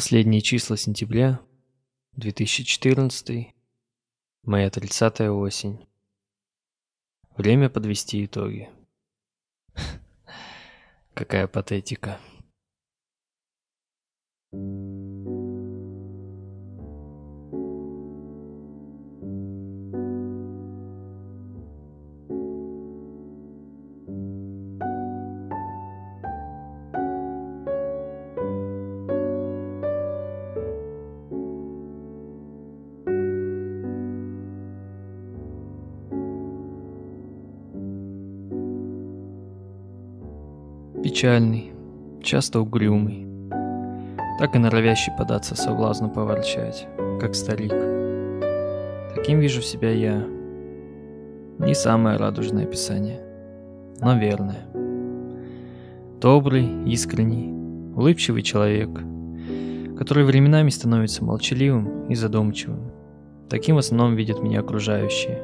Последние числа сентября, 2014, моя 30-я осень. Время подвести итоги. Какая патетика. Печальный, часто угрюмый, так и норовящий податься соблазну поворчать, как старик. Таким вижу себя я. Не самое радужное описание, но верное. Добрый, искренний, улыбчивый человек, который временами становится молчаливым и задумчивым. Таким в основном видят меня окружающие.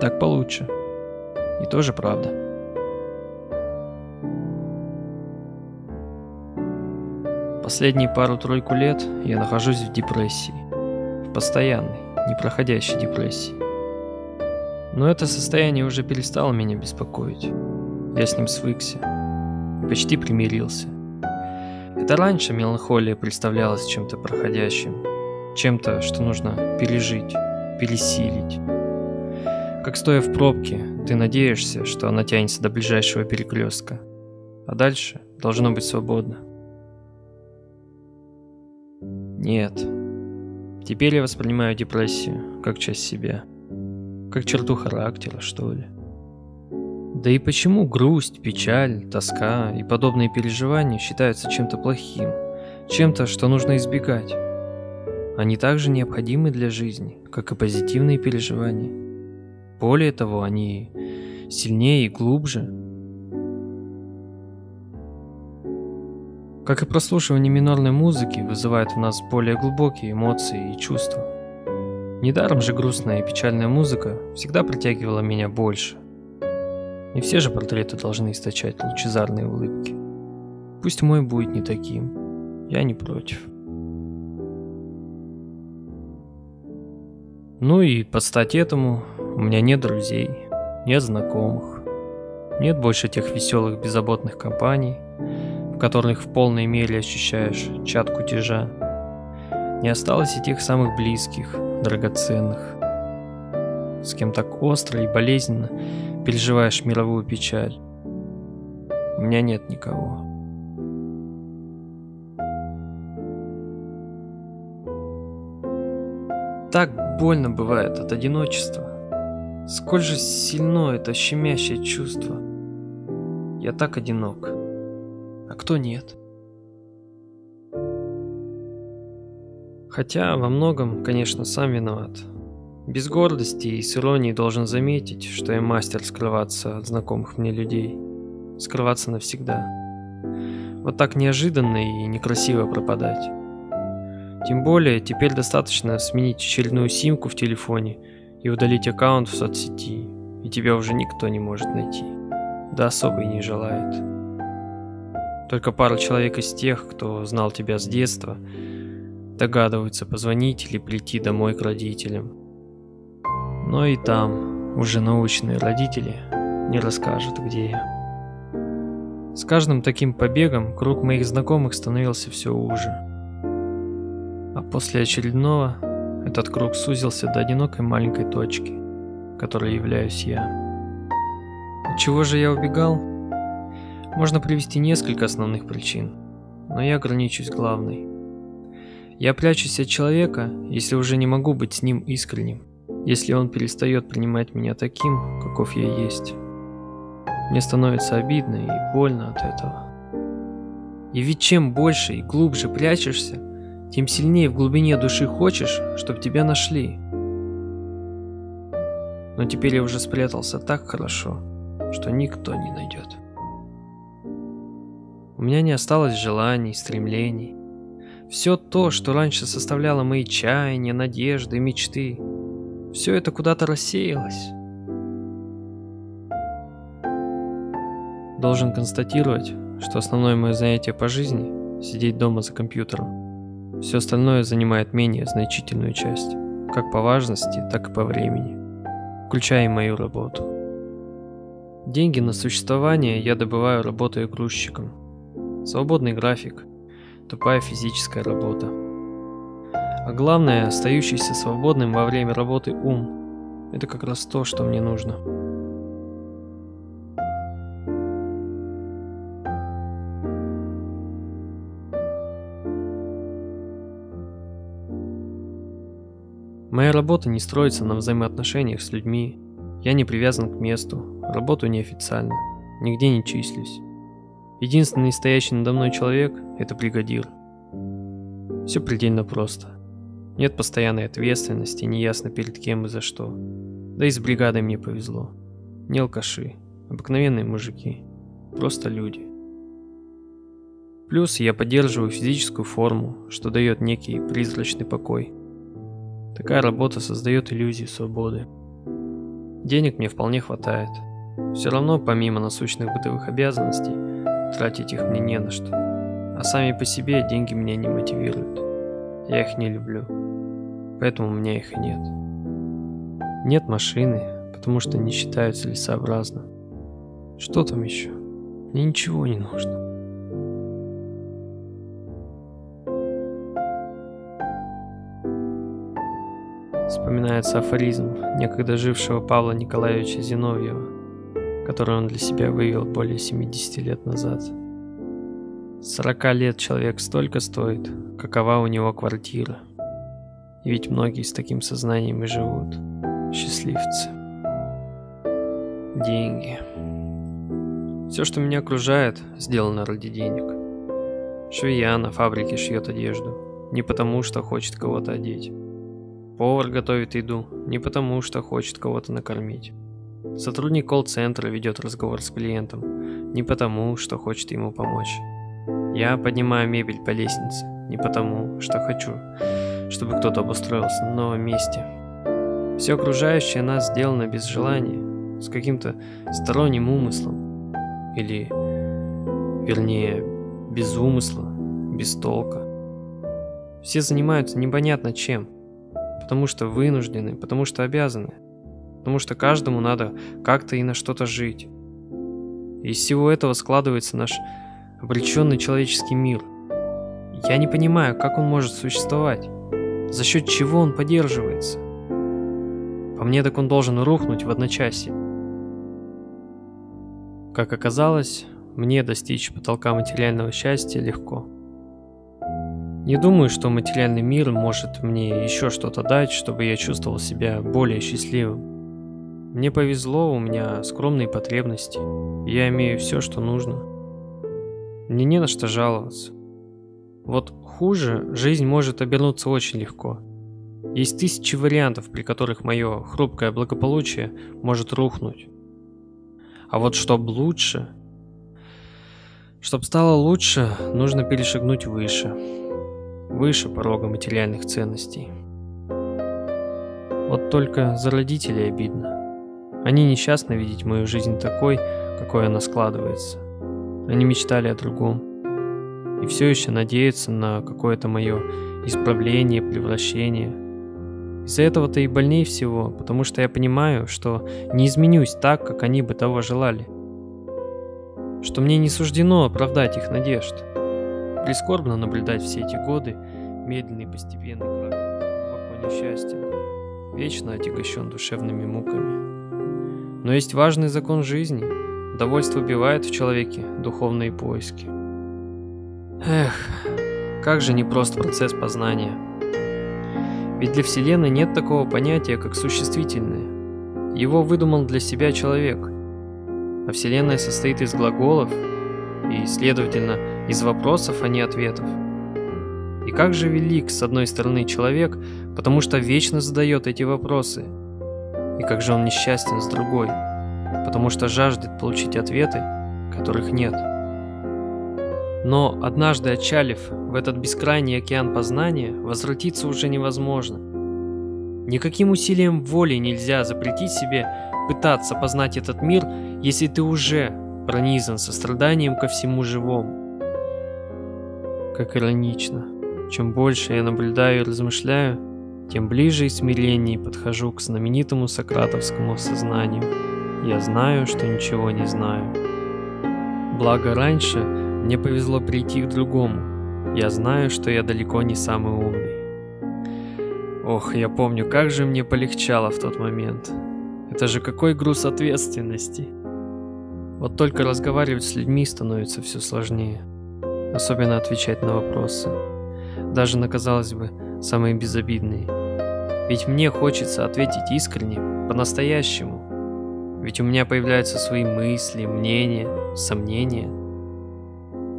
Так получше. И тоже правда. Последние пару-тройку лет я нахожусь в депрессии, в постоянной, непроходящей депрессии. Но это состояние уже перестало меня беспокоить, я с ним свыкся, почти примирился. Это раньше меланхолия представлялась чем-то проходящим, чем-то, что нужно пережить, пересилить. Как стоя в пробке, ты надеешься, что она тянется до ближайшего перекрестка, а дальше должно быть свободно. Нет, теперь я воспринимаю депрессию как часть себя, как черту характера, что ли. Да и почему грусть, печаль, тоска и подобные переживания считаются чем-то плохим, чем-то, что нужно избегать? Они также необходимы для жизни, как и позитивные переживания. Более того, они сильнее и глубже. Как и прослушивание минорной музыки вызывает в нас более глубокие эмоции и чувства. Недаром же грустная и печальная музыка всегда притягивала меня больше. Не все же портреты должны источать лучезарные улыбки. Пусть мой будет не таким, я не против. Ну и под стать этому у меня нет друзей, нет знакомых, нет больше тех веселых беззаботных компаний, которых в полной мере ощущаешь чад кутежа. Не осталось и тех самых близких, драгоценных, с кем так остро и болезненно переживаешь мировую печаль. У меня нет никого. Так больно бывает от одиночества. Сколь же сильно это щемящее чувство. Я так одинок. А кто нет? Хотя во многом, конечно, сам виноват. Без гордости и с иронией должен заметить, что я мастер скрываться от знакомых мне людей. Скрываться навсегда. Вот так неожиданно и некрасиво пропадать. Тем более, теперь достаточно сменить очередную симку в телефоне и удалить аккаунт в соцсети, и тебя уже никто не может найти. Да особо и не желает. Только пара человек из тех, кто знал тебя с детства, догадываются позвонить или прийти домой к родителям. Но и там уже научные родители не расскажут, где я. С каждым таким побегом круг моих знакомых становился все уже. А после очередного этот круг сузился до одинокой маленькой точки, которой являюсь я. От чего же я убегал? Можно привести несколько основных причин, но я ограничусь главной. Я прячусь от человека, если уже не могу быть с ним искренним, если он перестает принимать меня таким, каков я есть. Мне становится обидно и больно от этого. И ведь чем больше и глубже прячешься, тем сильнее в глубине души хочешь, чтобы тебя нашли. Но теперь я уже спрятался так хорошо, что никто не найдет. У меня не осталось желаний, стремлений. Все то, что раньше составляло мои чаяния, надежды, мечты, все это куда-то рассеялось. Должен констатировать, что основное мое занятие по жизни – сидеть дома за компьютером. Все остальное занимает менее значительную часть, как по важности, так и по времени, включая и мою работу. Деньги на существование я добываю, работая грузчиком. Свободный график, тупая физическая работа. А главное, остающийся свободным во время работы ум. Это как раз то, что мне нужно. Моя работа не строится на взаимоотношениях с людьми, я не привязан к месту, работаю неофициально, нигде не числюсь. Единственный стоящий надо мной человек – это бригадир. Все предельно просто. Нет постоянной ответственности, неясно перед кем и за что. Да и с бригадой мне повезло. Не алкаши, обыкновенные мужики, просто люди. Плюс я поддерживаю физическую форму, что дает некий призрачный покой. Такая работа создает иллюзию свободы. Денег мне вполне хватает. Все равно, помимо насущных бытовых обязанностей, тратить их мне не на что. А сами по себе деньги меня не мотивируют. Я их не люблю. Поэтому у меня их и нет. Нет машины, потому что не считаю целесообразным. Что там еще? Мне ничего не нужно. Вспоминается афоризм некогда жившего Павла Николаевича Зиновьева, который он для себя вывел более 70 лет назад. 40 лет человек столько стоит, какова у него квартира. И ведь многие с таким сознанием и живут. Счастливцы. Деньги. Все, что меня окружает, сделано ради денег. Швея на фабрике шьет одежду, не потому, что хочет кого-то одеть. Повар готовит еду не потому, что хочет кого-то накормить. Сотрудник колл-центра ведет разговор с клиентом не потому, что хочет ему помочь. Я поднимаю мебель по лестнице не потому, что хочу, чтобы кто-то обустроился на новом месте. Все окружающее нас сделано без желания, с каким-то сторонним умыслом. Или, вернее, без умысла, без толка. Все занимаются непонятно чем. Потому что вынуждены, потому что обязаны, потому что каждому надо как-то и на что-то жить. Из всего этого складывается наш обреченный человеческий мир. Я не понимаю, как он может существовать, за счет чего он поддерживается. По мне, так он должен рухнуть в одночасье. Как оказалось, мне достичь потолка материального счастья легко. Не думаю, что материальный мир может мне еще что-то дать, чтобы я чувствовал себя более счастливым. Мне повезло, у меня скромные потребности, я имею все, что нужно. Мне не на что жаловаться. Вот хуже жизнь может обернуться очень легко. Есть тысячи вариантов, при которых мое хрупкое благополучие может рухнуть. А вот чтоб лучше, чтоб стало лучше, нужно перешагнуть выше. Выше порога материальных ценностей. Вот только за родителей обидно. Они несчастны видеть мою жизнь такой, какой она складывается. Они мечтали о другом. И все еще надеются на какое-то мое исправление, превращение. Из-за этого-то и больнее всего, потому что я понимаю, что не изменюсь так, как они бы того желали. Что мне не суждено оправдать их надежд. Прискорбно наблюдать все эти годы медленный постепенный крах в погоне счастья, вечно отягощен душевными муками. Но есть важный закон жизни. Довольство убивает в человеке духовные поиски. Эх, как же непрост процесс познания. Ведь для Вселенной нет такого понятия, как существительное. Его выдумал для себя человек. А Вселенная состоит из глаголов и, следовательно, из вопросов, а не ответов. И как же велик, с одной стороны, человек, потому что вечно задает эти вопросы. И как же он несчастен с другой, потому что жаждет получить ответы, которых нет. Но однажды отчалив в этот бескрайний океан познания, возвратиться уже невозможно. Никаким усилием воли нельзя запретить себе пытаться познать этот мир, если ты уже пронизан состраданием ко всему живому. Как иронично, Чем больше я наблюдаю и размышляю, тем ближе и смиреннее подхожу к знаменитому сократовскому сознанию. Я знаю, что ничего не знаю. Благо раньше мне повезло прийти к другому. Я знаю, что я далеко не самый умный. Ох, я помню, как же мне полегчало в тот момент. Это же какой груз ответственности. Вот только разговаривать с людьми становится все сложнее. Особенно отвечать на вопросы. Даже на, казалось бы, самые безобидные. Ведь мне хочется ответить искренне, по-настоящему. Ведь у меня появляются свои мысли, мнения, сомнения.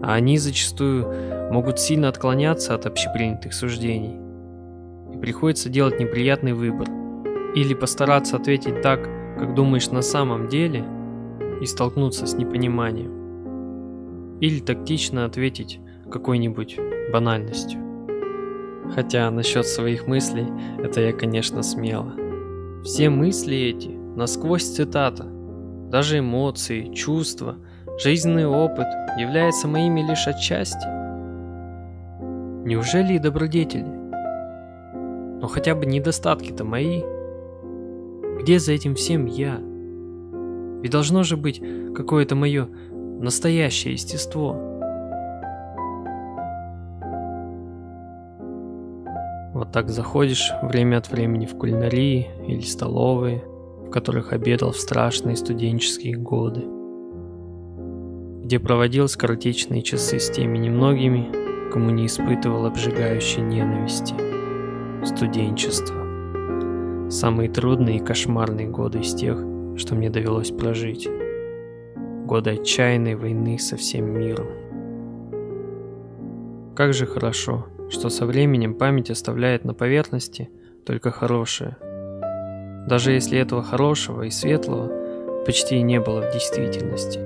А они зачастую могут сильно отклоняться от общепринятых суждений. И приходится делать неприятный выбор. Или постараться ответить так, как думаешь на самом деле, и столкнуться с непониманием. Или тактично ответить какой-нибудь банальностью. Хотя насчет своих мыслей, это я, конечно, смело. Все мысли эти насквозь цитата. Даже эмоции, чувства, жизненный опыт являются моими лишь отчасти. Неужели и добродетели? Но хотя бы недостатки-то мои. Где за этим всем я? Ведь должно же быть какое-то мое настоящее естество. Вот так заходишь время от времени в кулинарии или столовые, в которых обедал в страшные студенческие годы, где проводил скоротечные часы с теми немногими, кому не испытывал обжигающей ненависти. Студенчество. Самые трудные и кошмарные годы из тех, что мне довелось прожить. Годы отчаянной войны со всем миром. Как же хорошо, что со временем память оставляет на поверхности только хорошее. Даже если этого хорошего и светлого почти и не было в действительности.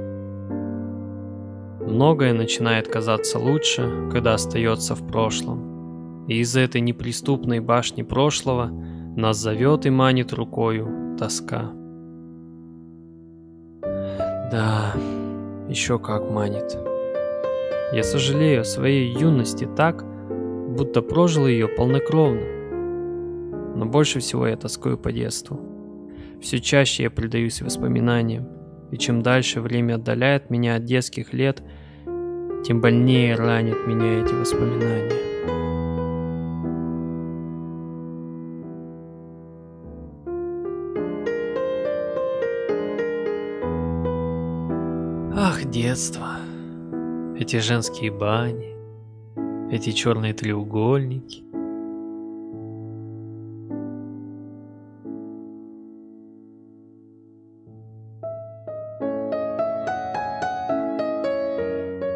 Многое начинает казаться лучше, когда остается в прошлом. И из этой неприступной башни прошлого нас зовет и манит рукою тоска. Да, еще как манит. Я сожалею о своей юности так, будто прожил ее полнокровно. Но больше всего я тоскую по детству. Все чаще я предаюсь воспоминаниям, и чем дальше время отдаляет меня от детских лет, тем больнее ранят меня эти воспоминания. Ах, детство, эти женские бани, эти черные треугольники.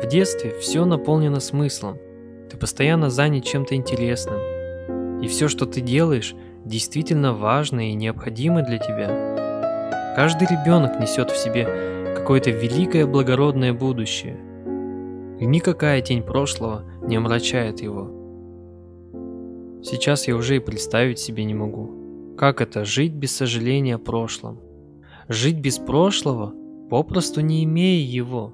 В детстве все наполнено смыслом, ты постоянно занят чем-то интересным, и все, что ты делаешь, действительно важно и необходимо для тебя. Каждый ребенок несет в себе какое-то великое благородное будущее, и никакая тень прошлого не омрачает его. Сейчас я уже и представить себе не могу, как это жить без сожаления о прошлом, жить без прошлого, попросту не имея его.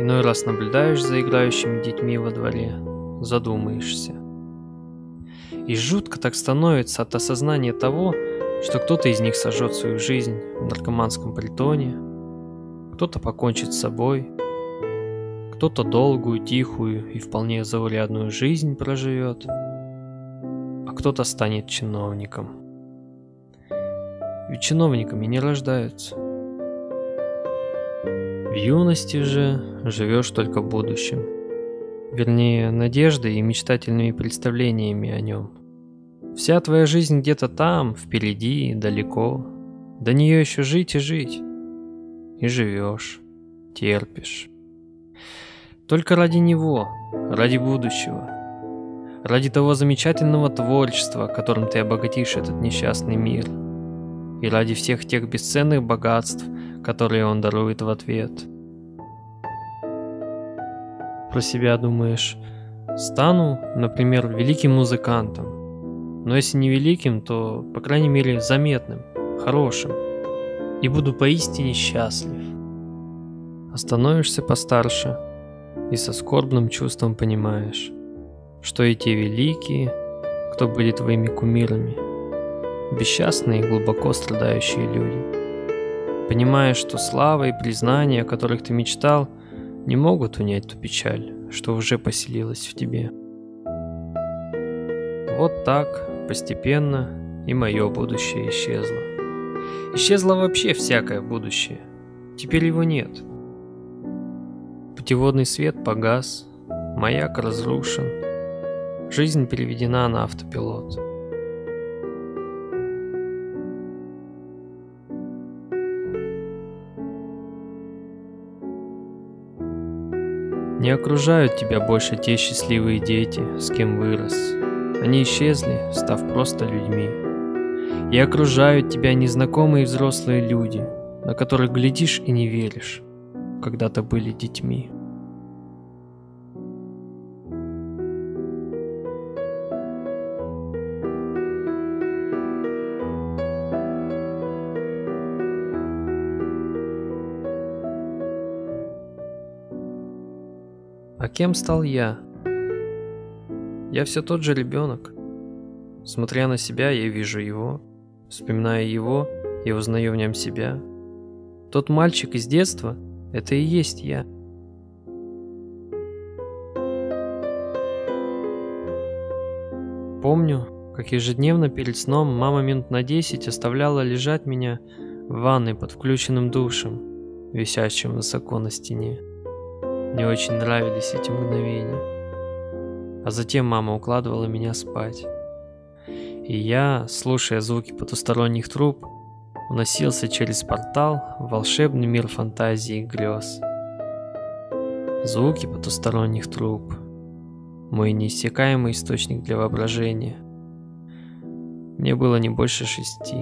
Иной раз наблюдаешь за играющими детьми во дворе, задумаешься. И жутко так становится от осознания того, что кто-то из них сожжет свою жизнь в наркоманском притоне, кто-то покончит с собой, кто-то долгую, тихую и вполне заурядную жизнь проживет, а кто-то станет чиновником. Ведь чиновниками не рождаются. В юности же живешь только будущим, вернее, надеждой и мечтательными представлениями о нем. Вся твоя жизнь где-то там, впереди, далеко. До нее еще жить и жить. И живешь, терпишь. Только ради него, ради будущего. Ради того замечательного творчества, которым ты обогатишь этот несчастный мир. И ради всех тех бесценных богатств, которые он дарует в ответ. Про себя думаешь: стану, например, великим музыкантом. Но если не великим, то, по крайней мере, заметным, хорошим. И буду поистине счастлив. А становишься постарше, и со скорбным чувством понимаешь, что и те великие, кто были твоими кумирами, бесчастные и глубоко страдающие люди. Понимаешь, что слава и признание, о которых ты мечтал, не могут унять ту печаль, что уже поселилась в тебе. Вот так постепенно и мое будущее исчезло. Исчезло вообще всякое будущее. Теперь его нет. Путеводный свет погас, маяк разрушен, жизнь переведена на автопилот. Не окружают тебя больше те счастливые дети, с кем вырос. Они исчезли, став просто людьми. И окружают тебя незнакомые взрослые люди, на которых глядишь и не веришь, когда-то были детьми. А кем стал я? Я все тот же ребенок. Смотря на себя, я вижу его, вспоминая его, я узнаю в нем себя. Тот мальчик из детства – это и есть я. Помню, как ежедневно перед сном мама минут на 10 оставляла лежать меня в ванной под включенным душем, висящим высоко на стене. Мне очень нравились эти мгновения. А затем мама укладывала меня спать. И я, слушая звуки потусторонних труб, уносился через портал в волшебный мир фантазии и грез. Звуки потусторонних труб. Мой неиссякаемый источник для воображения. Мне было не больше 6.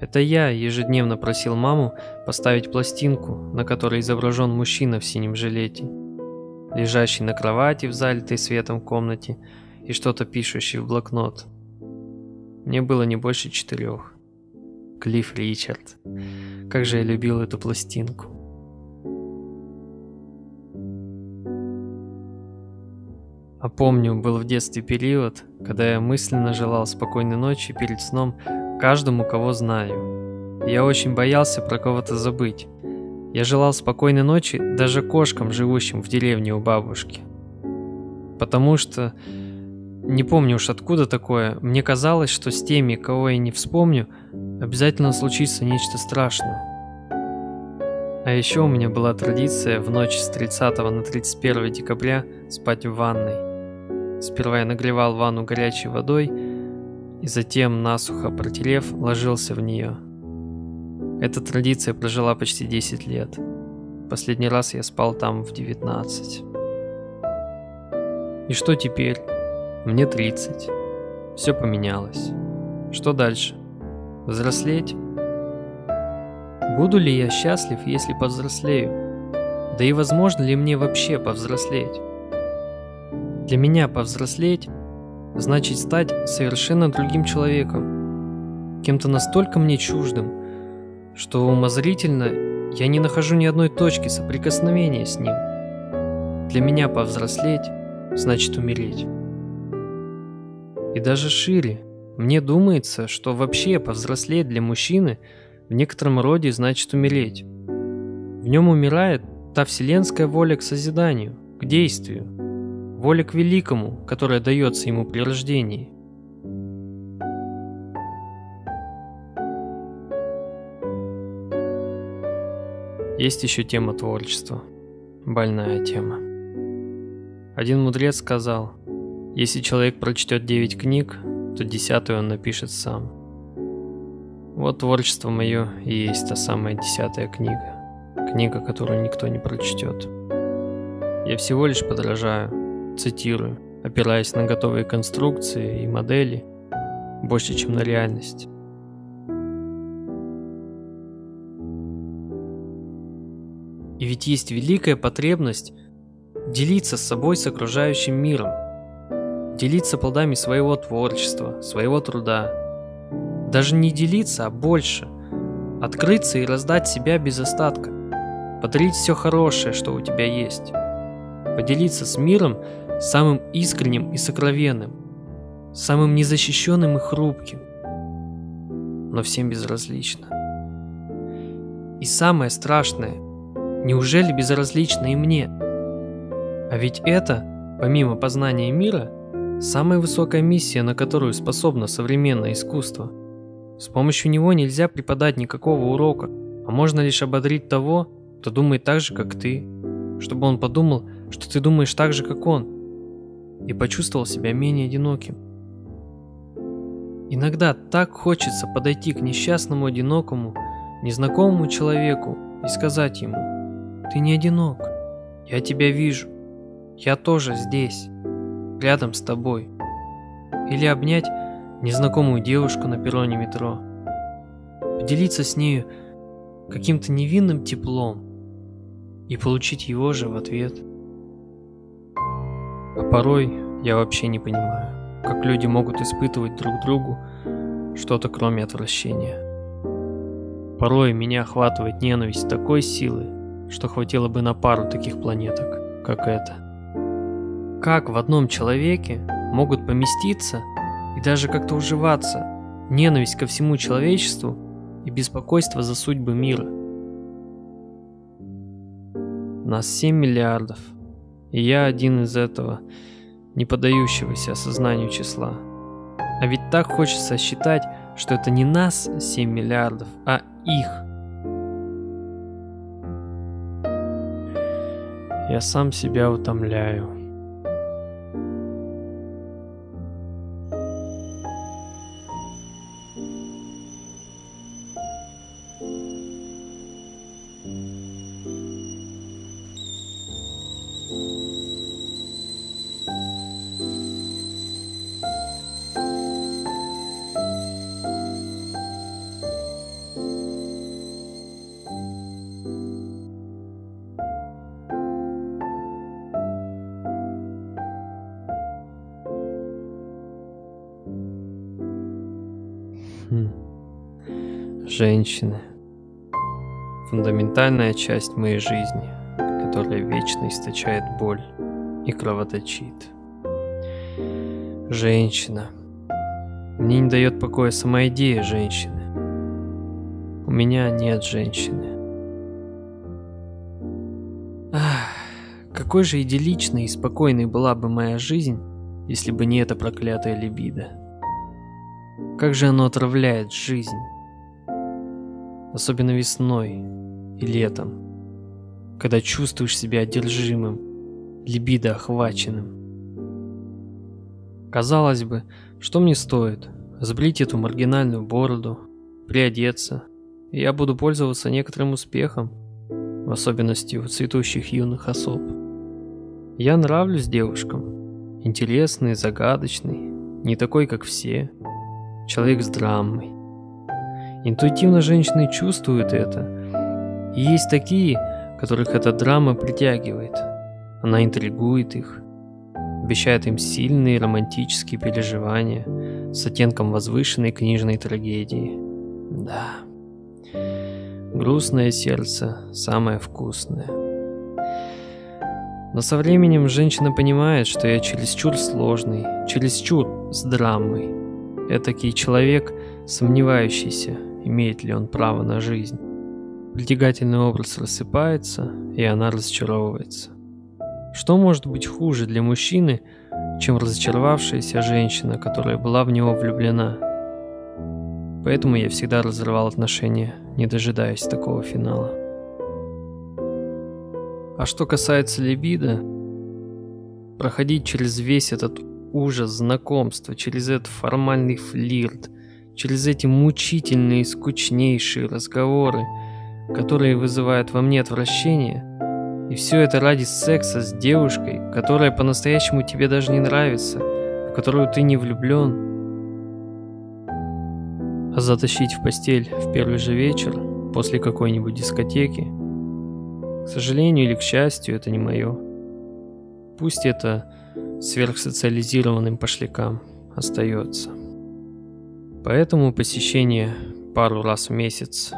Это я ежедневно просил маму поставить пластинку, на которой изображен мужчина в синем жилете, лежащий на кровати в залитой светом комнате и что-то пишущий в блокнот. Мне было не больше 4. Клифф Ричард. Как же я любил эту пластинку. А помню, был в детстве период, когда я мысленно желал спокойной ночи перед сном каждому, кого знаю. Я очень боялся про кого-то забыть. Я желал спокойной ночи даже кошкам, живущим в деревне у бабушки. Потому что... Не помню уж откуда такое, мне казалось, что с теми, кого я не вспомню, обязательно случится нечто страшное. А еще у меня была традиция в ночь с 30 на 31 декабря спать в ванной. Сперва я нагревал ванну горячей водой и затем, насухо протерев, ложился в нее. Эта традиция прожила почти 10 лет. Последний раз я спал там в 19. И что теперь? Мне 30. Все поменялось. Что дальше? Взрослеть? Буду ли я счастлив, если повзрослею? Да и возможно ли мне вообще повзрослеть? Для меня повзрослеть значит стать совершенно другим человеком. Кем-то настолько мне чуждым, что умозрительно я не нахожу ни одной точки соприкосновения с ним. Для меня повзрослеть значит умереть. И даже шире. Мне думается, что вообще повзрослеть для мужчины в некотором роде значит умереть. В нем умирает та вселенская воля к созиданию, к действию, воля к великому, которая дается ему при рождении. Есть еще тема творчества. Больная тема. Один мудрец сказал: если человек прочтет 9 книг, то 10-ю он напишет сам. Вот творчество мое и есть та самая 10-я книга. Книга, которую никто не прочтет. Я всего лишь подражаю, цитирую, опираясь на готовые конструкции и модели, больше, чем на реальность. И ведь есть великая потребность делиться с собой, с окружающим миром. Делиться плодами своего творчества, своего труда. Даже не делиться, а больше. Открыться и раздать себя без остатка. подарить все хорошее, что у тебя есть, поделиться с миром самым искренним и сокровенным, самым незащищенным и хрупким, но всем безразлично. И самое страшное, неужели безразлично и мне? А ведь это, помимо познания мира, самая высокая миссия, на которую способно современное искусство. С помощью него нельзя преподать никакого урока, а можно лишь ободрить того, кто думает так же, как ты, чтобы он подумал, что ты думаешь так же, как он, и почувствовал себя менее одиноким. Иногда так хочется подойти к несчастному, одинокому, незнакомому человеку и сказать ему: «Ты не одинок, я тебя вижу, я тоже здесь, рядом с тобой». Или обнять незнакомую девушку на перроне метро, поделиться с нею каким-то невинным теплом и получить его же в ответ. А порой я вообще не понимаю, как люди могут испытывать друг другу что-то кроме отвращения. Порой меня охватывает ненависть такой силы, что хватило бы на пару таких планеток, как эта. Как в одном человеке могут поместиться и даже как-то уживаться ненависть ко всему человечеству и беспокойство за судьбы мира? Нас 7 миллиардов. И я один из этого не поддающегося осознанию числа. А ведь так хочется считать, что это не нас 7 миллиардов, а их. Я сам себя утомляю. Женщины. Фундаментальная часть моей жизни, которая вечно источает боль и кровоточит. Женщина. Мне не дает покоя сама идея женщины. У меня нет женщины. Ах, какой же идилличной и спокойной была бы моя жизнь, если бы не эта проклятая либидо. Как же оно отравляет жизнь. Особенно весной и летом, когда чувствуешь себя одержимым, либидо охваченным. Казалось бы, что мне стоит сбрить эту маргинальную бороду, приодеться, и я буду пользоваться некоторым успехом, в особенности у цветущих юных особ. Я нравлюсь девушкам, интересный, загадочный, не такой, как все, человек с драмой. Интуитивно женщины чувствуют это. И есть такие, которых эта драма притягивает. Она интригует их, обещает им сильные романтические переживания с оттенком возвышенной книжной трагедии. Да, грустное сердце самое вкусное. Но со временем женщина понимает, что я чересчур сложный, чересчур с драмой. Этакий человек, сомневающийся, имеет ли он право на жизнь. Притягательный образ рассыпается, и она разочаровывается. Что может быть хуже для мужчины, чем разочаровавшаяся женщина, которая была в него влюблена? Поэтому я всегда разрывал отношения, не дожидаясь такого финала. А что касается либидо, проходить через весь этот ужас знакомства, через этот формальный флирт, через эти мучительные и скучнейшие разговоры, которые вызывают во мне отвращение, и все это ради секса с девушкой, которая по-настоящему тебе даже не нравится, в которую ты не влюблен. А затащить в постель в первый же вечер после какой-нибудь дискотеки, к сожалению или к счастью, это не мое. Пусть это сверхсоциализированным пошлякам остается. Поэтому посещение пару раз в месяц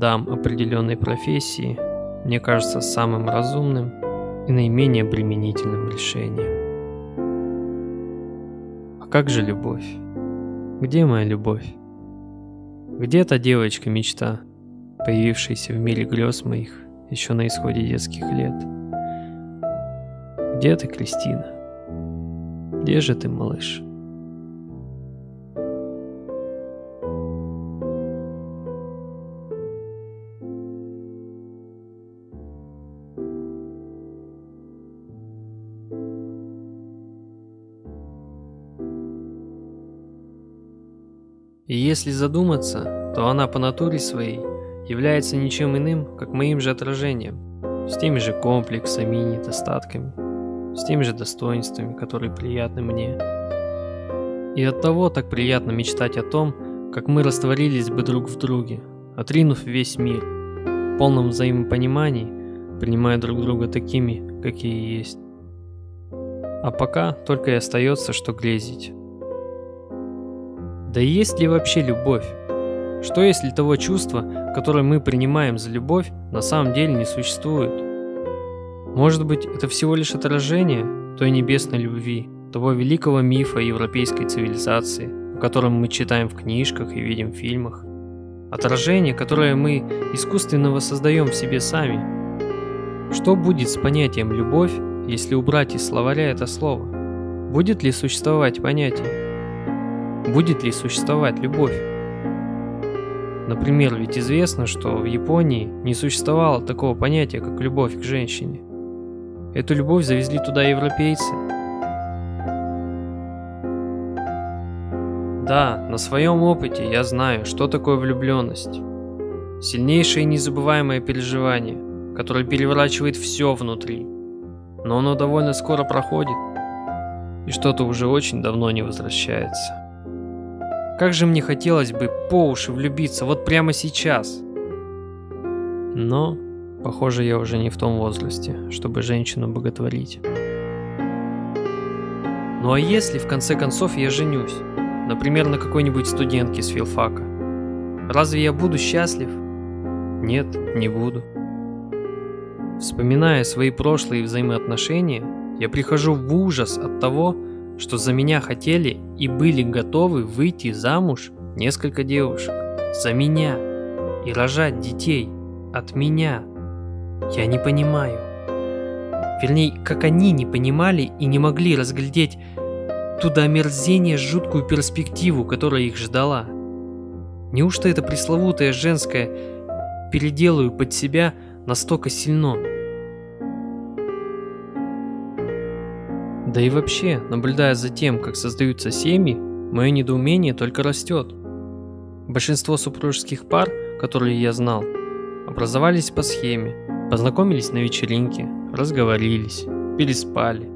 дам определенной профессии мне кажется самым разумным и наименее обременительным решением. А как же любовь? Где моя любовь? Где та девочка-мечта, появившаяся в мире грез моих еще на исходе детских лет? Где ты, Кристина? Где же ты, малыш? И если задуматься, то она по натуре своей является ничем иным, как моим же отражением, с теми же комплексами и недостатками, с теми же достоинствами, которые приятны мне. И оттого так приятно мечтать о том, как мы растворились бы друг в друге, отринув весь мир, в полном взаимопонимании, принимая друг друга такими, какие есть. А пока только и остается, что грезить. Да есть ли вообще любовь? Что если того чувства, которое мы принимаем за любовь, на самом деле не существует? Может быть, это всего лишь отражение той небесной любви, того великого мифа европейской цивилизации, о котором мы читаем в книжках и видим в фильмах? Отражение, которое мы искусственно воссоздаем в себе сами? Что будет с понятием «любовь», если убрать из словаря это слово? Будет ли существовать понятие? Будет ли существовать любовь? Например, ведь известно, что в Японии не существовало такого понятия, как любовь к женщине. Эту любовь завезли туда европейцы. Да, на своем опыте я знаю, что такое влюбленность. Сильнейшее и незабываемое переживание, которое переворачивает все внутри. Но оно довольно скоро проходит, и что-то уже очень давно не возвращается. Как же мне хотелось бы по уши влюбиться вот прямо сейчас. Но, похоже, я уже не в том возрасте, чтобы женщину боготворить. Ну а если в конце концов я женюсь, например, на какой-нибудь студентке с филфака, разве я буду счастлив? Нет, не буду. Вспоминая свои прошлые взаимоотношения, я прихожу в ужас от того, что за меня хотели и были готовы выйти замуж несколько девушек. За меня. И рожать детей. От меня. Я не понимаю. Вернее, как они не понимали и не могли разглядеть ту до омерзения жуткую перспективу, которая их ждала. Неужто это пресловутое женское «переделаю под себя» настолько сильно? Да и вообще, наблюдая за тем, как создаются семьи, мое недоумение только растет. Большинство супружеских пар, которые я знал, образовались по схеме, познакомились на вечеринке, разговорились, переспали.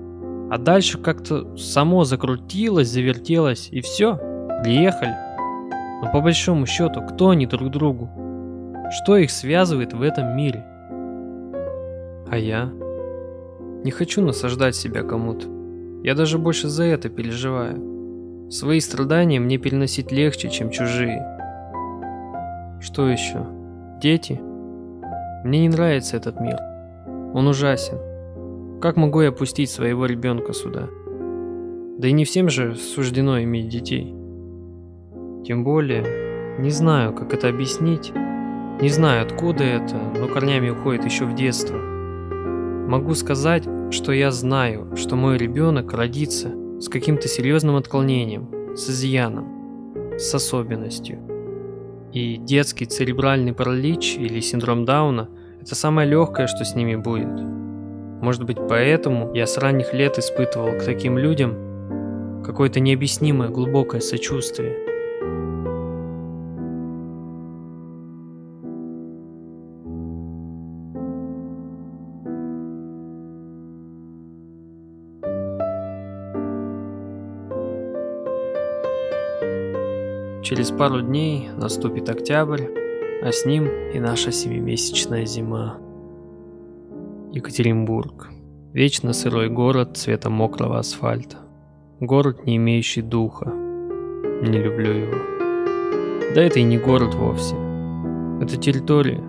А дальше как-то само закрутилось, завертелось и все, приехали. Но по большому счету, кто они друг другу? Что их связывает в этом мире? А я? Не хочу насаждать себя кому-то. Я даже больше за это переживаю. Свои страдания мне переносить легче, чем чужие. Что еще? Дети? Мне не нравится этот мир. Он ужасен. Как могу я пустить своего ребенка сюда? Да и не всем же суждено иметь детей. Тем более, не знаю, как это объяснить. Не знаю, откуда это, но корнями уходит еще в детство. Могу сказать, что я знаю, что мой ребенок родится с каким-то серьезным отклонением, с изъяном, с особенностью. И детский церебральный паралич или синдром Дауна – это самое легкое, что с ними будет. Может быть, поэтому я с ранних лет испытывал к таким людям какое-то необъяснимое глубокое сочувствие. Через пару дней наступит октябрь, а с ним и наша семимесячная зима. Екатеринбург. Вечно сырой город цвета мокрого асфальта. Город, не имеющий духа. Не люблю его. Да это и не город вовсе. Это территория.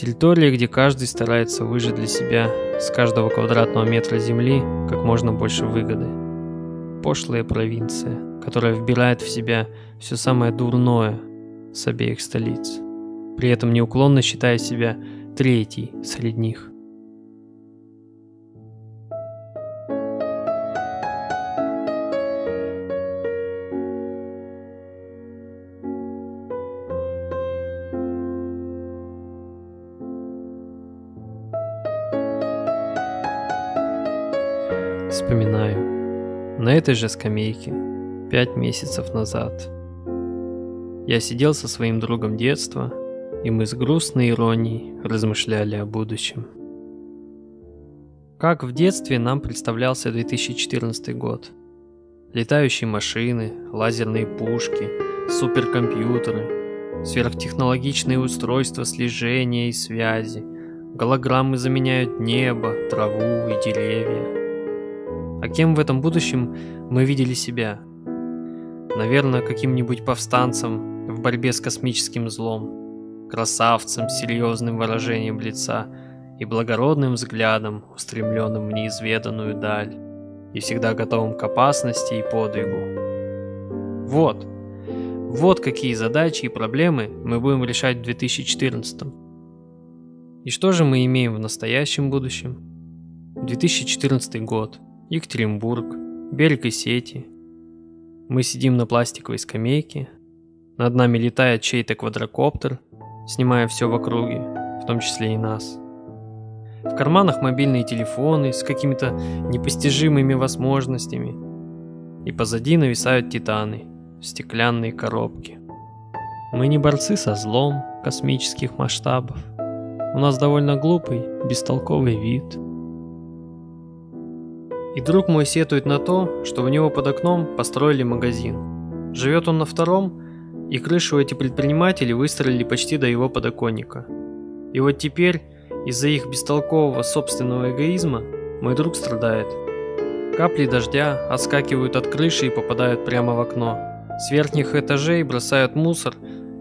Территория, где каждый старается выжать для себя с каждого квадратного метра земли как можно больше выгоды. Пошлая провинция, которая вбирает в себя все самое дурное с обеих столиц, при этом неуклонно считая себя третьей среди них. Вспоминаю, на этой же скамейке 5 месяцев назад я сидел со своим другом детства, и мы с грустной иронией размышляли о будущем. Как в детстве нам представлялся 2014 год. Летающие машины, лазерные пушки, суперкомпьютеры, сверхтехнологичные устройства слежения и связи, голограммы заменяют небо, траву и деревья. А кем в этом будущем мы видели себя? Наверное, каким-нибудь повстанцем в борьбе с космическим злом, красавцем с серьезным выражением лица и благородным взглядом, устремленным в неизведанную даль, и всегда готовым к опасности и подвигу. Вот какие задачи и проблемы мы будем решать в 2014-м. И что же мы имеем в настоящем будущем? 2014 год. Екатеринбург, берег Исети. Мы сидим на пластиковой скамейке, над нами летает чей-то квадрокоптер, снимая все в округе, в том числе и нас. В карманах мобильные телефоны с какими-то непостижимыми возможностями, и позади нависают титаны, стеклянные коробки. Мы не борцы со злом космических масштабов, у нас довольно глупый, бестолковый вид. И друг мой сетует на то, что у него под окном построили магазин. Живет он на втором, и крышу эти предприниматели выстроили почти до его подоконника. И вот теперь, из-за их бестолкового собственного эгоизма, мой друг страдает. Капли дождя отскакивают от крыши и попадают прямо в окно. С верхних этажей бросают мусор,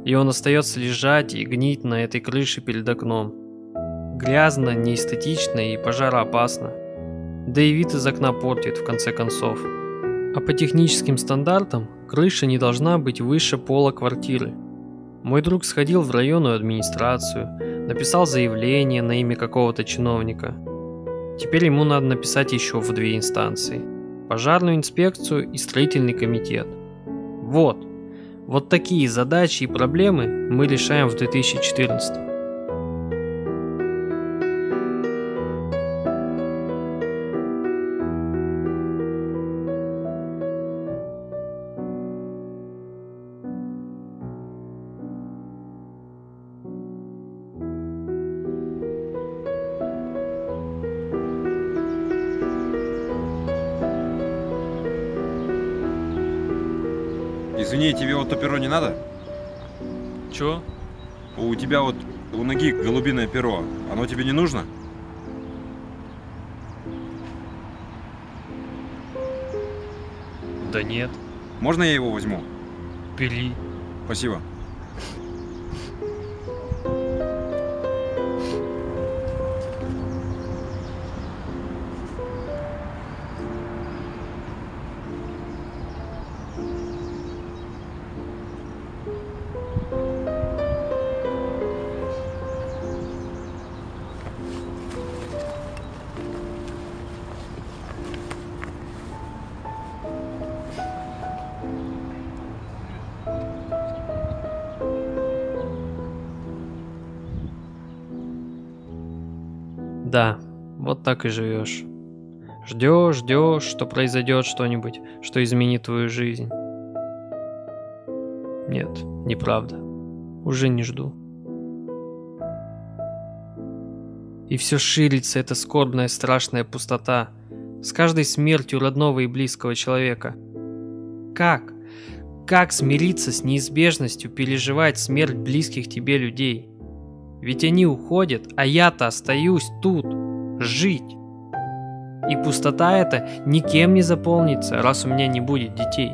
и он остается лежать и гнить на этой крыше перед окном. Грязно, неэстетично и пожароопасно. Да и вид из окна портит, в конце концов. А по техническим стандартам крыша не должна быть выше пола квартиры. Мой друг сходил в районную администрацию, написал заявление на имя какого-то чиновника. Теперь ему надо написать еще в 2 инстанции. Пожарную инспекцию и строительный комитет. Вот такие задачи и проблемы мы решаем в 2014. Извини, тебе вот перо не надо? Чё? У тебя вот у ноги голубиное перо. Оно тебе не нужно? Да нет. Можно я его возьму? Бери. Спасибо. Да, вот так и живешь. Ждешь, что произойдет что-нибудь, что изменит твою жизнь. Нет, неправда. Уже не жду. И все ширится эта скорбная, страшная пустота с каждой смертью родного и близкого человека. Как смириться с неизбежностью переживать смерть близких тебе людей? Ведь они уходят, а я-то остаюсь тут, жить. И пустота эта никем не заполнится, раз у меня не будет детей.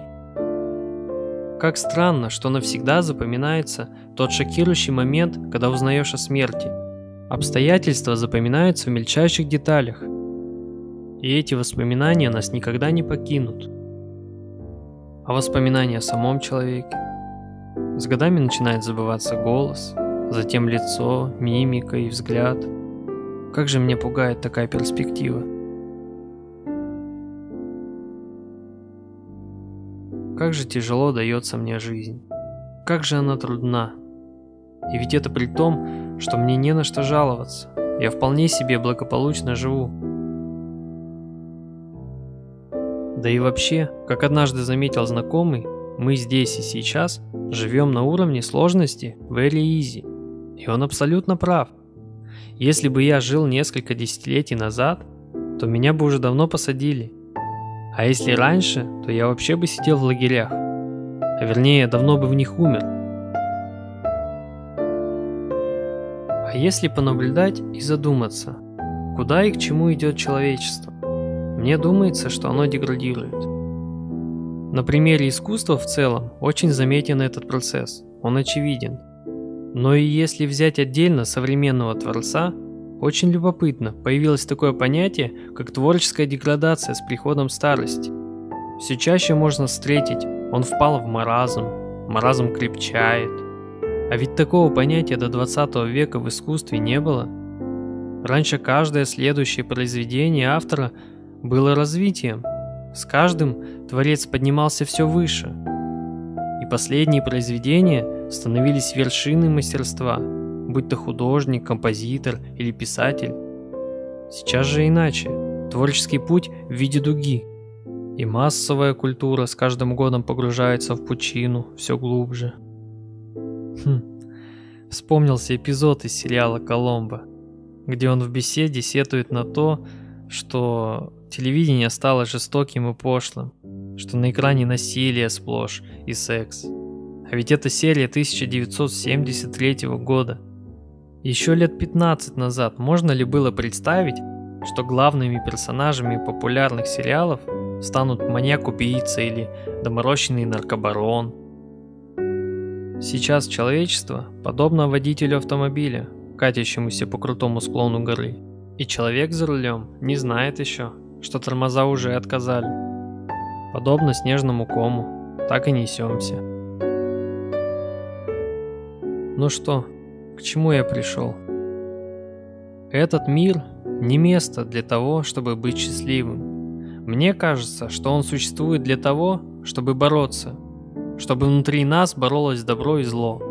Как странно, что навсегда запоминается тот шокирующий момент, когда узнаешь о смерти. Обстоятельства запоминаются в мельчайших деталях, и эти воспоминания нас никогда не покинут. А воспоминания о самом человеке? С годами начинает забываться голос, затем лицо, мимика и взгляд. Как же меня пугает такая перспектива. Как же тяжело дается мне жизнь. Как же она трудна. И ведь это при том, что мне не на что жаловаться. Я вполне себе благополучно живу. Да и вообще, как однажды заметил знакомый, мы здесь и сейчас живем на уровне сложности very easy. И он абсолютно прав. Если бы я жил несколько десятилетий назад, то меня бы уже давно посадили. А если раньше, то я вообще бы сидел в лагерях. А вернее, давно бы в них умер. А если понаблюдать и задуматься, куда и к чему идет человечество? Мне думается, что оно деградирует. На примере искусства в целом очень заметен этот процесс, он очевиден. Но и если взять отдельно современного творца, очень любопытно, появилось такое понятие, как творческая деградация с приходом старости. Все чаще можно встретить, он впал в маразм, маразм крепчает. А ведь такого понятия до 20 века в искусстве не было. Раньше каждое следующее произведение автора было развитием. С каждым творец поднимался все выше, и последние произведения становились вершиной мастерства, будь то художник, композитор или писатель. Сейчас же иначе, творческий путь в виде дуги, и массовая культура с каждым годом погружается в пучину все глубже. Вспомнился эпизод из сериала «Коломбо», где он в беседе сетует на то, что телевидение стало жестоким и пошлым, что на экране насилие сплошь и секс. А ведь это серия 1973 года. Еще лет 15 назад можно ли было представить, что главными персонажами популярных сериалов станут маньяк-убийца или доморощенный наркобарон? Сейчас человечество подобно водителю автомобиля, катящемуся по крутому склону горы. И человек за рулем не знает еще, что тормоза уже отказали. Подобно снежному кому, так и несемся. Ну что, к чему я пришел? Этот мир не место для того, чтобы быть счастливым. Мне кажется, что он существует для того, чтобы бороться. Чтобы внутри нас боролось добро и зло.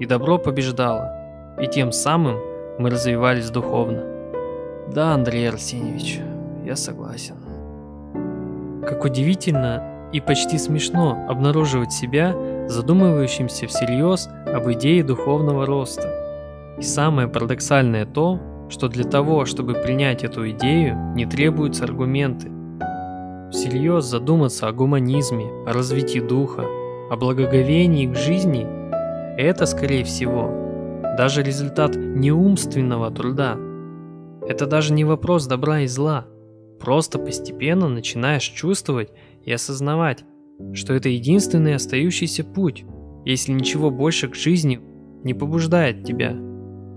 И добро побеждало. И тем самым мы развивались духовно. Да, Андрей Арсеньевич, я согласен. Как удивительно и почти смешно обнаруживать себя задумывающимся всерьез об идее духовного роста. И самое парадоксальное то, что для того, чтобы принять эту идею, не требуются аргументы. Всерьез задуматься о гуманизме, о развитии духа, о благоговении к жизни – это, скорее всего, даже результат неумственного труда. Это даже не вопрос добра и зла. Просто постепенно начинаешь чувствовать и осознавать, что это единственный остающийся путь, если ничего больше к жизни не побуждает тебя.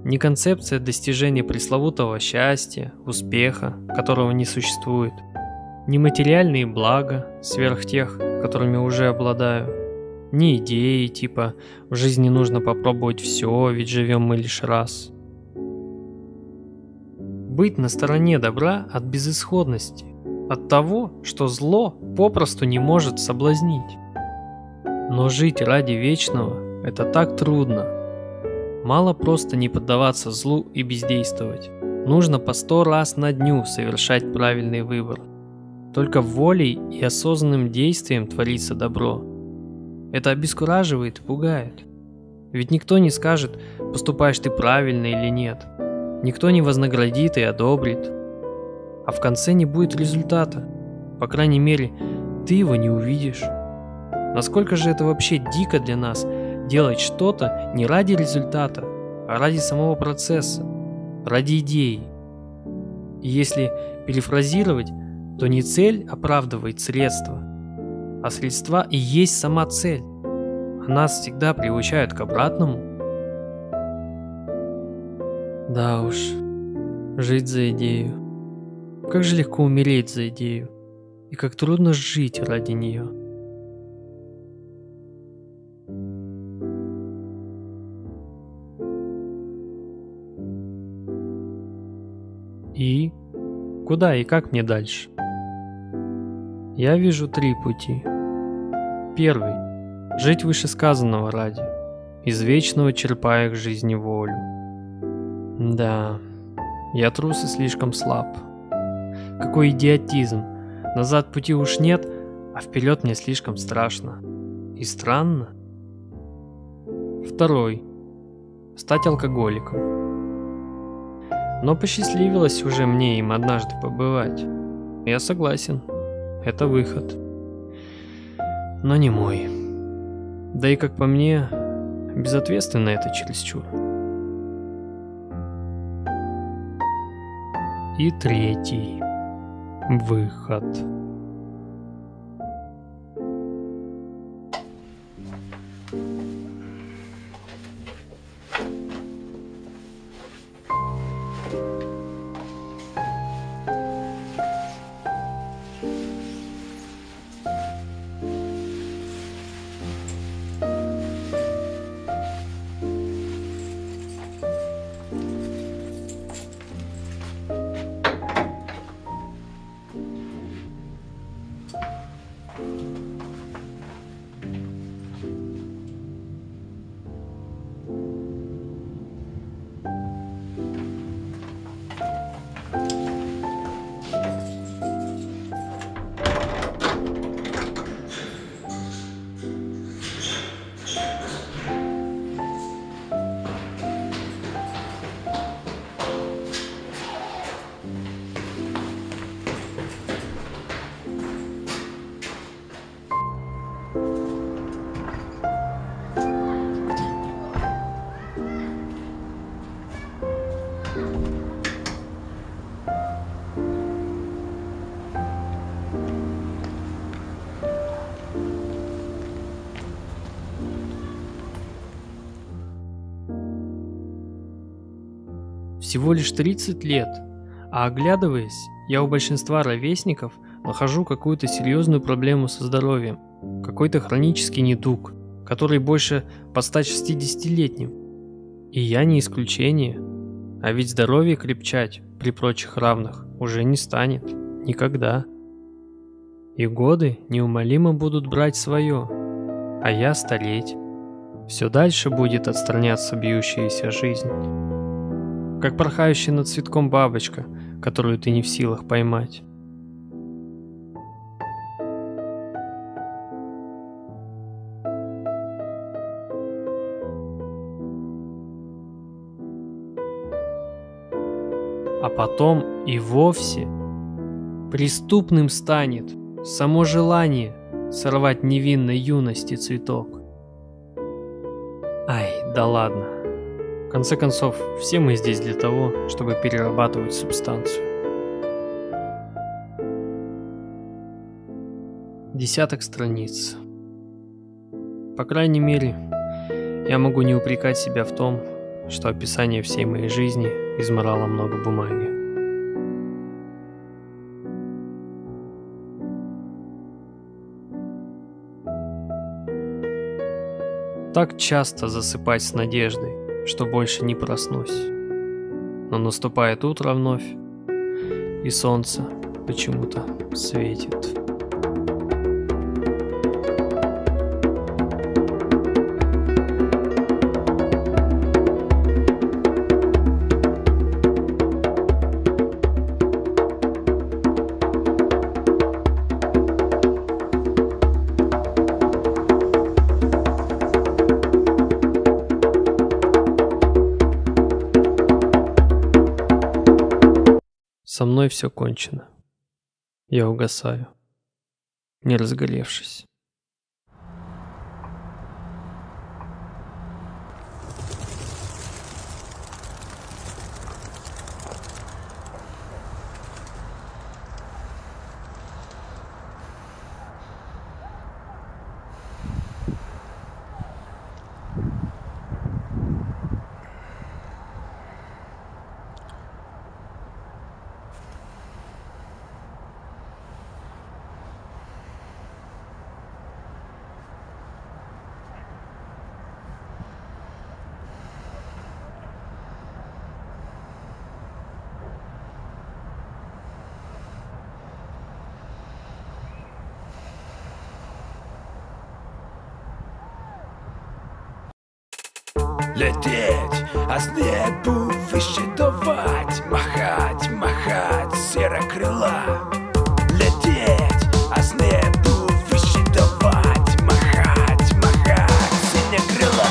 Ни концепция достижения пресловутого счастья, успеха, которого не существует, ни материальные блага сверх тех, которыми уже обладаю, ни идеи типа «в жизни нужно попробовать все, ведь живем мы лишь раз». Быть на стороне добра от безысходности, от того, что зло попросту не может соблазнить. Но жить ради вечного – это так трудно. Мало просто не поддаваться злу и бездействовать. Нужно по 100 раз на дню совершать правильный выбор. Только волей и осознанным действием творится добро. Это обескураживает и пугает. Ведь никто не скажет, поступаешь ты правильно или нет. Никто не вознаградит и одобрит, а в конце не будет результата, по крайней мере, ты его не увидишь. Насколько же это вообще дико для нас делать что-то не ради результата, а ради самого процесса, ради идеи. И если перефразировать, то не цель оправдывает средства, а средства и есть сама цель, а нас всегда приучают к обратному. Да уж, жить за идею. Как же легко умереть за идею, и как трудно жить ради нее. И куда и как мне дальше? Я вижу три пути. Первый – жить вышесказанного ради, из вечного черпая к жизни волю. Да, я трус и слишком слаб. Какой идиотизм. Назад пути уж нет, а вперед мне слишком страшно. И странно. Второй. Стать алкоголиком. Но посчастливилось уже мне им однажды побывать. Я согласен. Это выход. Но не мой. Да и как по мне, безответственно это чересчур. И третий. Выход. Всего лишь 30 лет, а оглядываясь, я у большинства ровесников нахожу какую-то серьезную проблему со здоровьем, какой-то хронический недуг, который больше по 160-летним. И я не исключение, а ведь здоровье крепчать при прочих равных уже не станет никогда. И годы неумолимо будут брать свое, а я стареть. Все дальше будет отстраняться бьющаяся жизнь. Как порхающая над цветком бабочка, которую ты не в силах поймать. А потом и вовсе преступным станет само желание сорвать невинной юности цветок. Ай, да ладно. В конце концов, все мы здесь для того, чтобы перерабатывать субстанцию. Десяток страниц. По крайней мере, я могу не упрекать себя в том, что описание всей моей жизни изморало много бумаги. Так часто засыпать с надеждой, что больше не проснусь. Но наступает утро вновь, и солнце почему-то светит. Со мной все кончено. Я угасаю, не разгоревшись. лететь, а снегу выщитовать, махать, махать, серокрыла. Лететь, а снегу выщитовать, махать, махать, синекрыла.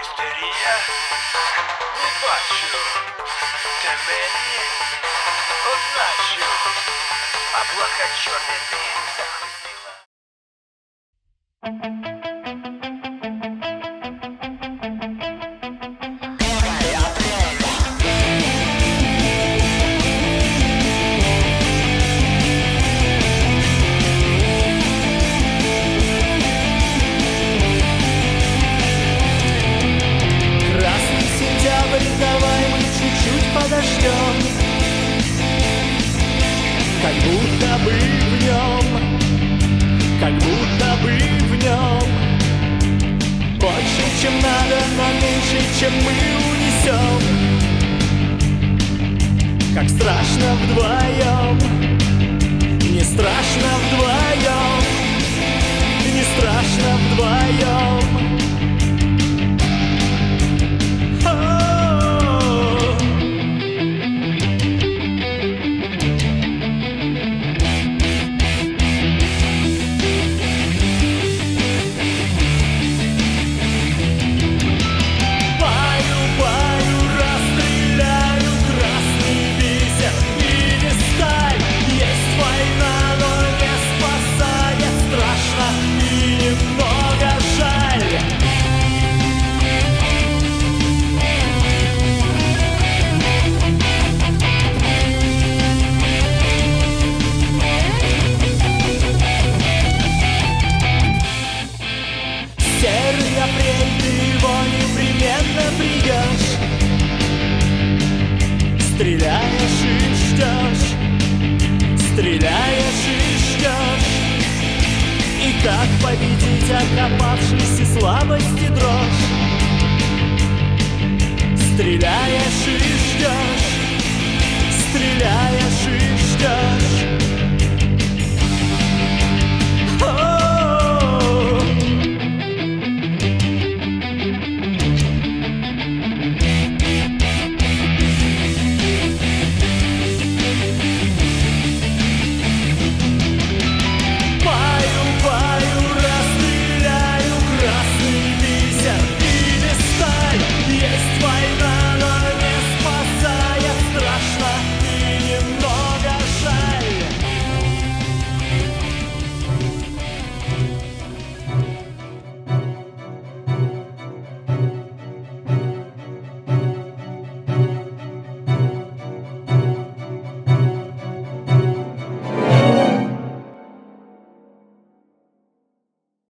Істерія, не бачу, ти мені означу, облака чорний дим захистила. Как будто бы в нем чем мы унесем. Как страшно вдвоем, не страшно вдвоем, не страшно вдвоем. Стреляешь и ждешь, и как победить окопавшийся слабости дрожь? Стреляешь и ждешь, стреляешь и ждешь.